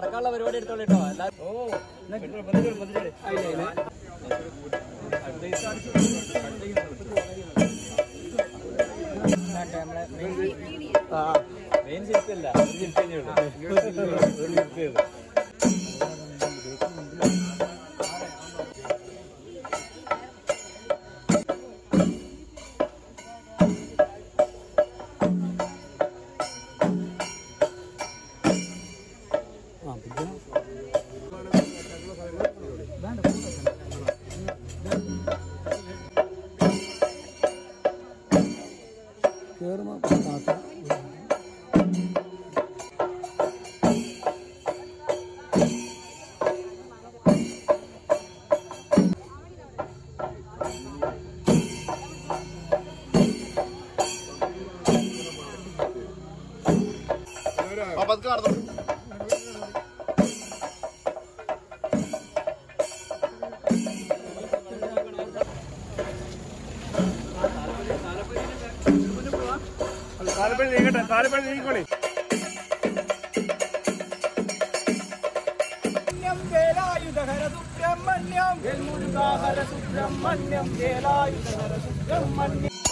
നടക്കാനുള്ള പരിപാടി എടുത്തോളിട്ടോ. മെയിൻ ശില്പല്ല, ഒരു ശില്പ താലപ്പണി സുബ്രഹ്മണ്യം